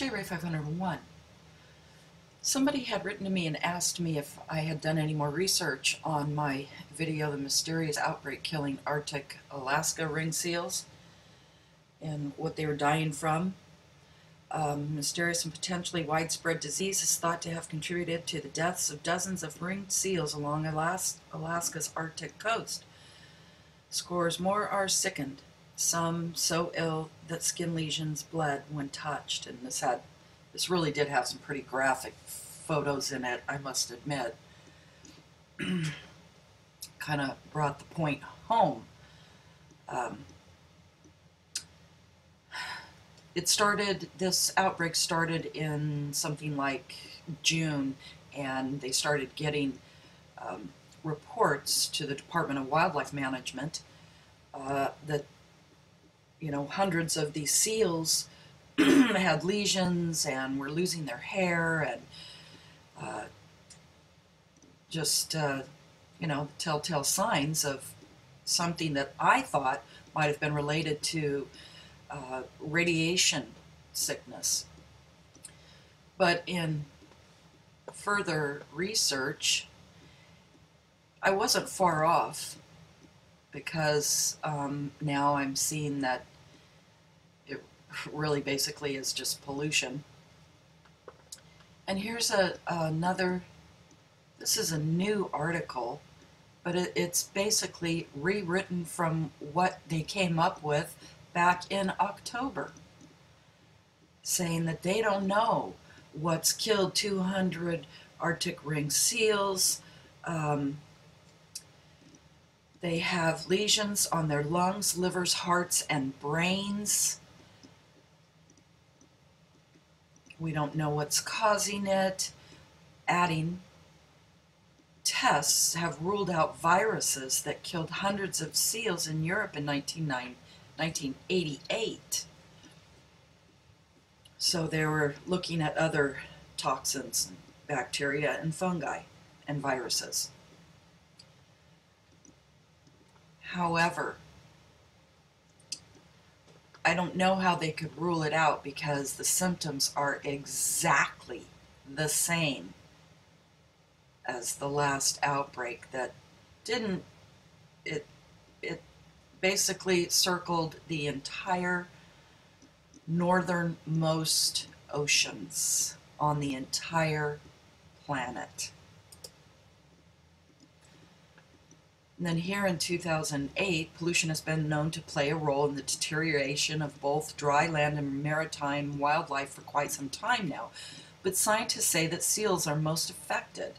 JRae 501. Somebody had written to me and asked me if I had done any more research on my video, The Mysterious Outbreak Killing Arctic Alaska Ring Seals, and what they were dying from. Mysterious and potentially widespread disease is thought to have contributed to the deaths of dozens of ringed seals along Alaska's Arctic coast. Scores more are sickened, some so ill that skin lesions bled when touched. And this really did have some pretty graphic photos in it, I must admit. Kind of brought the point home. This outbreak started in something like June, and they started getting reports to the Department of Wildlife Management that, you know, hundreds of these seals had lesions and were losing their hair, and you know, telltale signs of something that I thought might have been related to radiation sickness. But in further research, I wasn't far off, because now I'm seeing that it really basically is just pollution. And here's another, this is a new article, but it's basically rewritten from what they came up with back in October, saying that they don't know what's killed 200 Arctic ring seals. They have lesions on their lungs, livers, hearts, and brains. We don't know what's causing it. Adding, tests have ruled out viruses that killed hundreds of seals in Europe in 1988. So they were looking at other toxins, and bacteria and fungi and viruses. However, I don't know how they could rule it out, because the symptoms are exactly the same as the last outbreak that didn't, it basically circled the entire northernmost oceans on the entire planet. And then here in 2008, pollution has been known to play a role in the deterioration of both dry land and maritime wildlife for quite some time now. But scientists say that seals are most affected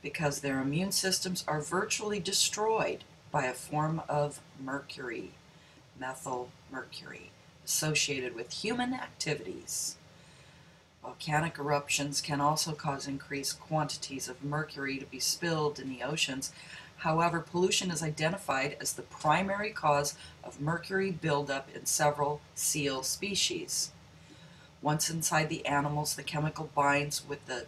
because their immune systems are virtually destroyed by a form of mercury, methyl mercury, associated with human activities. Volcanic eruptions can also cause increased quantities of mercury to be spilled in the oceans. However, pollution is identified as the primary cause of mercury buildup in several seal species. Once inside the animals, the chemical binds with the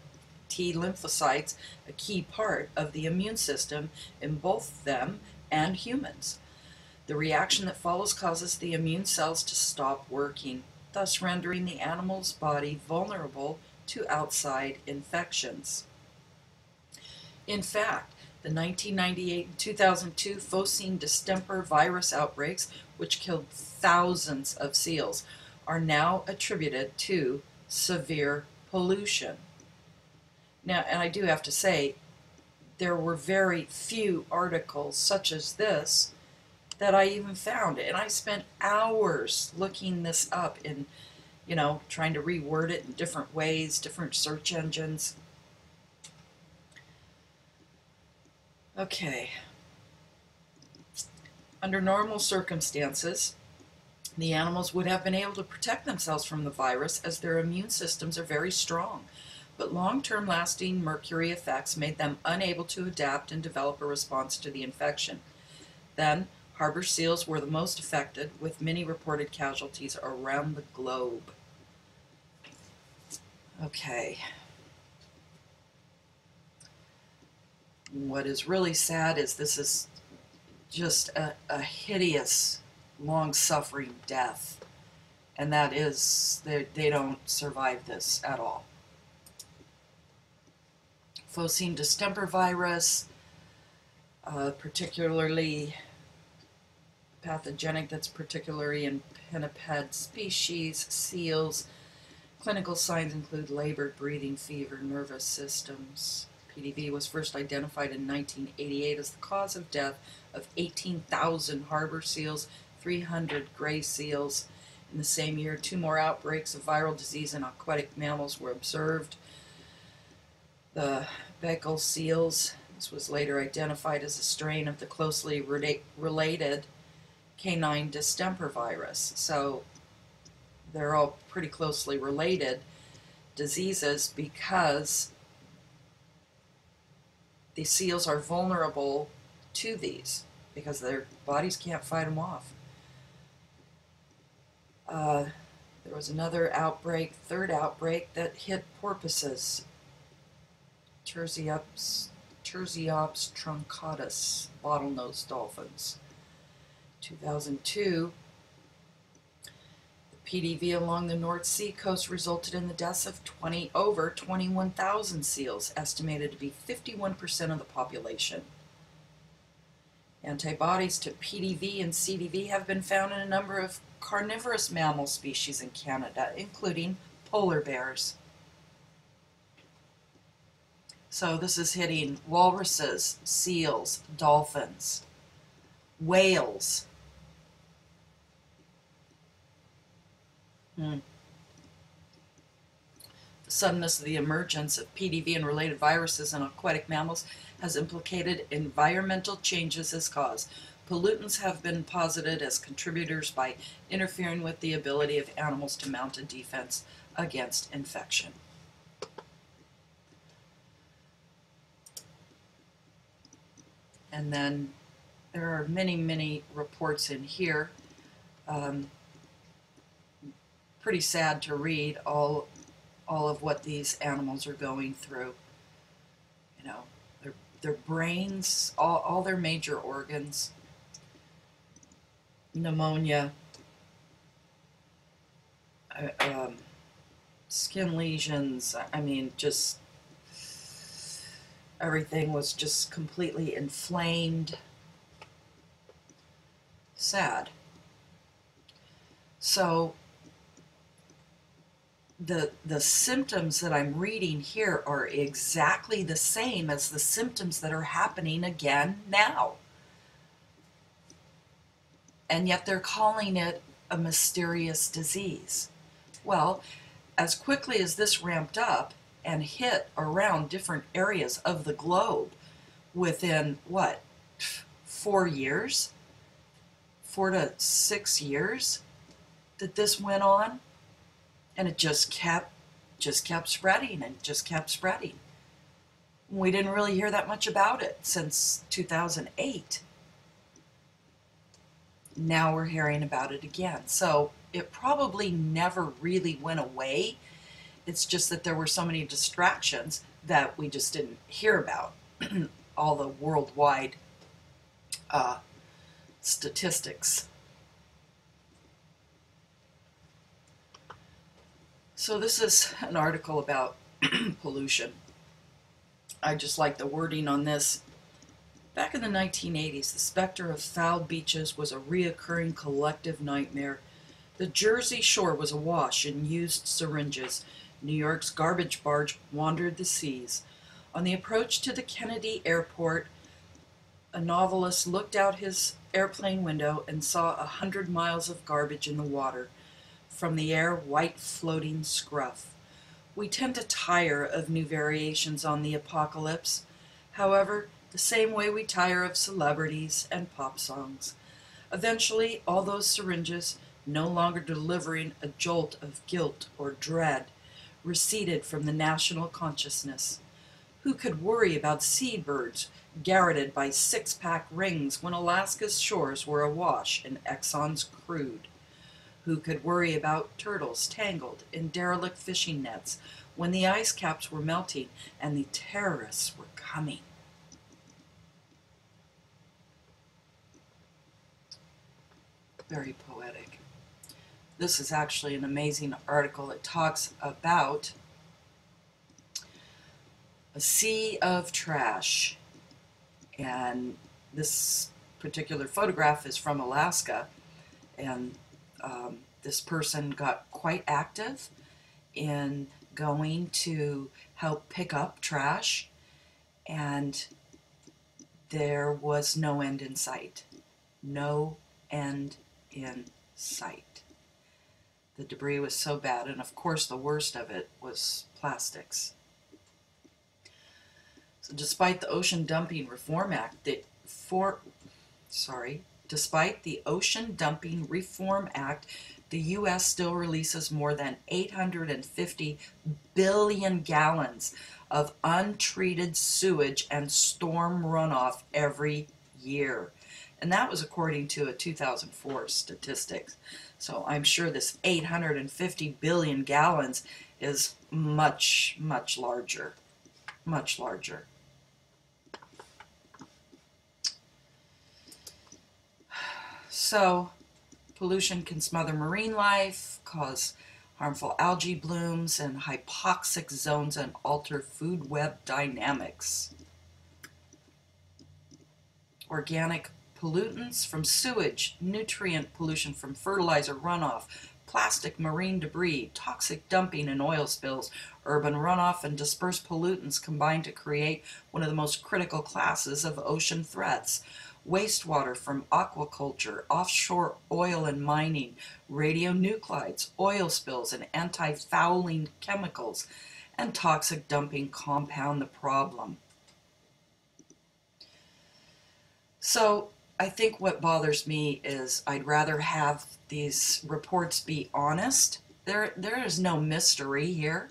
T lymphocytes, a key part of the immune system in both them and humans. The reaction that follows causes the immune cells to stop working, thus rendering the animal's body vulnerable to outside infections. In fact, the 1998 and 2002 Phocine Distemper virus outbreaks, which killed thousands of seals, are now attributed to severe pollution. Now, and I do have to say, there were very few articles such as this that I even found, and I spent hours looking this up and, you know, trying to reword it in different ways, different search engines. Okay. Under normal circumstances, the animals would have been able to protect themselves from the virus, as their immune systems are very strong. But long-term lasting mercury effects made them unable to adapt and develop a response to the infection. Then, harbor seals were the most affected, with many reported casualties around the globe. Okay. What is really sad is this is just a hideous, long-suffering death And that is, they don't survive this at all. Phocine distemper virus, particularly pathogenic, that's particularly in pinniped species, seals. Clinical signs include labor, breathing, fever, nervous systems. PDV was first identified in 1988 as the cause of death of 18,000 harbor seals, 300 gray seals. In the same year, 2 more outbreaks of viral disease in aquatic mammals were observed. The Baikal seals, this was later identified as a strain of the closely related canine distemper virus. So they're all pretty closely related diseases because the seals are vulnerable to these because their bodies can't fight them off. There was another outbreak, third outbreak, that hit porpoises. Tursiops truncatus, bottlenose dolphins. 2002, the PDV along the North Sea coast resulted in the deaths of over 21,000 seals, estimated to be 51% of the population. Antibodies to PDV and CDV have been found in a number of carnivorous mammal species in Canada, including polar bears. So this is hitting walruses, seals, dolphins, whales. The suddenness of the emergence of PDV and related viruses in aquatic mammals has implicated environmental changes as cause. Pollutants have been posited as contributors by interfering with the ability of animals to mount a defense against infection. And then there are many, many reports in here. Pretty sad to read all of what these animals are going through. You know, their brains, all their major organs, pneumonia, skin lesions. I mean, just everything was just completely inflamed. Sad. So the symptoms that I'm reading here are exactly the same as the symptoms that are happening again now. And yet they're calling it a mysterious disease. Well, as quickly as this ramped up and hit around different areas of the globe within, what, 4 years? 4 to 6 years that this went on, and it just kept spreading and just kept spreading. We didn't really hear that much about it since 2008. Now we're hearing about it again. So it probably never really went away. It's just that there were so many distractions that we just didn't hear about all the worldwide statistics. So this is an article about pollution. I just like the wording on this. Back in the 1980s, the specter of foul beaches was a reoccurring collective nightmare. The Jersey Shore was awash in used syringes. New York's garbage barge wandered the seas. On the approach to the Kennedy Airport, a novelist looked out his airplane window and saw 100 miles of garbage in the water. From the air, white floating scruff. We tend to tire of new variations on the apocalypse, however, the same way we tire of celebrities and pop songs. Eventually, all those syringes, no longer delivering a jolt of guilt or dread, receded from the national consciousness. Who could worry about seabirds garroted by six-pack rings when Alaska's shores were awash in Exxon's crude? Who could worry about turtles tangled in derelict fishing nets when the ice caps were melting and the terrorists were coming? Very poetic. This is actually an amazing article. It talks about a sea of trash, and this particular photograph is from Alaska, and this person got quite active in going to help pick up trash, and there was no end in sight. No end in sight. The debris was so bad, and of course the worst of it was plastics. So despite the Ocean Dumping Reform Act, despite the Ocean Dumping Reform Act, the U.S. still releases more than 850 billion gallons of untreated sewage and storm runoff every year. And that was according to a 2004 statistics. So I'm sure this 850 billion gallons is much, much larger. Much larger. So, pollution can smother marine life, cause harmful algae blooms and hypoxic zones, and alter food web dynamics. Organic pollutants from sewage, nutrient pollution from fertilizer runoff, plastic marine debris, toxic dumping and oil spills, urban runoff, and dispersed pollutants combine to create one of the most critical classes of ocean threats. Wastewater from aquaculture, offshore oil and mining, radionuclides, oil spills, and anti-fouling chemicals, and toxic dumping compound the problem. So I think what bothers me is I'd rather have these reports be honest. There is no mystery here.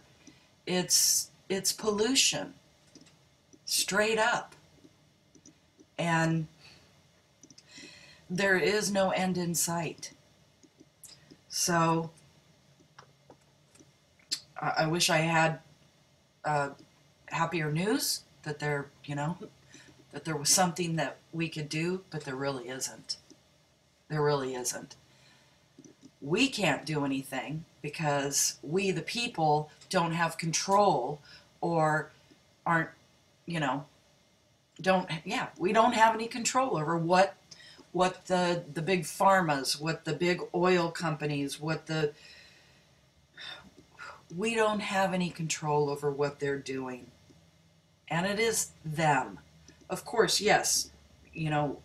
It's pollution, straight up. And there is no end in sight. So I wish I had happier news that there, you know, that there was something that we could do, but there really isn't. There really isn't. We can't do anything because we, the people, don't have control or aren't, you know, we don't have any control over what the big pharmas, what the big oil companies, we don't have any control over what they're doing. And it is them. Of course, yes, you know,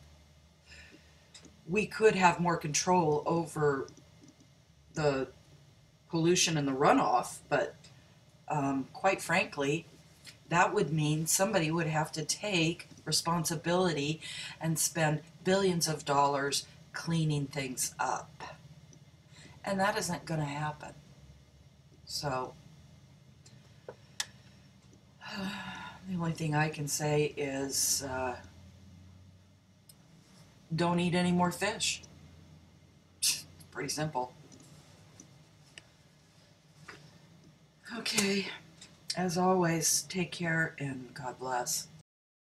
we could have more control over the pollution and the runoff, but quite frankly, that would mean somebody would have to take responsibility and spend billions of dollars cleaning things up. And that isn't going to happen. So, the only thing I can say is don't eat any more fish. It's pretty simple. Okay. As always, take care and God bless.